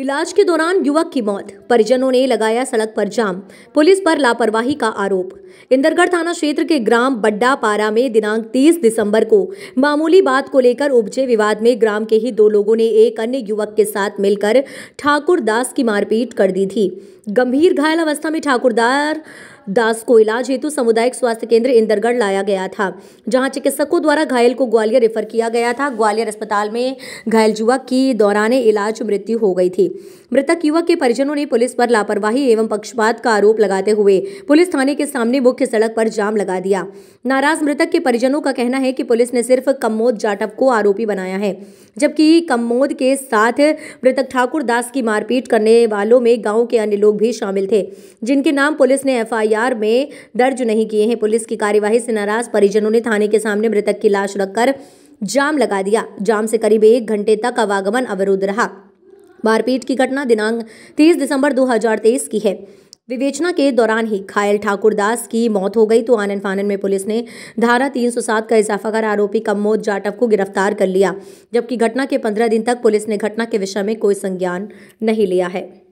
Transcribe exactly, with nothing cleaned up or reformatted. इलाज के दौरान युवक की मौत, परिजनों ने लगाया सड़क पर जाम, पुलिस पर लापरवाही का आरोप। इंदरगढ़ थाना क्षेत्र के ग्राम बड्डा पारा में दिनांक तीस दिसंबर को मामूली बात को लेकर उपजे विवाद में ग्राम के ही दो लोगों ने एक अन्य युवक के साथ मिलकर ठाकुरदास की मारपीट कर दी थी। गंभीर घायल अवस्था में ठाकुरदास दास को इलाज हेतु सामुदायिक स्वास्थ्य केंद्र इंदरगढ़ लाया गया था, जहां चिकित्सकों द्वारा घायल को ग्वालियर रेफर किया गया था। ग्वालियर अस्पताल में घायल युवक की दौरान इलाज मृत्यु हो गई थी। मृतक युवक के परिजनों ने पुलिस पर लापरवाही एवं पक्षपात का आरोप लगाते हुए पुलिस थाने के सामने मुख्य सड़क पर जाम लगा दिया। नाराज मृतक के परिजनों का कहना है कि पुलिस ने सिर्फ कमोद जाटव को आरोपी बनाया है, जबकि कमोद के साथ मृतक ठाकुरदास की मारपीट करने वालों में गाँव के अन्य लोग भी शामिल थे, जिनके नाम पुलिस ने एफ आई आर में दर्ज नहीं किए हैं। पुलिस की कार्यवाही से नाराज परिजनों ने थाने के सामने मृतक की लाश रखकर जाम लगा दिया। जाम से करीब एक घंटे तक आवागमन अवरुद्ध रहा। मारपीट की घटना दिनांक तीस दिसंबर दो हज़ार तेईस की है। विवेचना के दौरान ही घायल ठाकुरदास की मौत हो गई तो आनन फानन में पुलिस ने धारा तीन सौ सात का इजाफा कर आरोपी कमोद जाटव को गिरफ्तार कर लिया, जबकि घटना के पंद्रह दिन तक पुलिस ने घटना के विषय में कोई संज्ञान नहीं लिया है।